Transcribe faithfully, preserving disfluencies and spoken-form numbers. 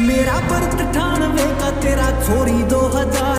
मेरा पर्स अठानवे का तेरा छोरी दो हजार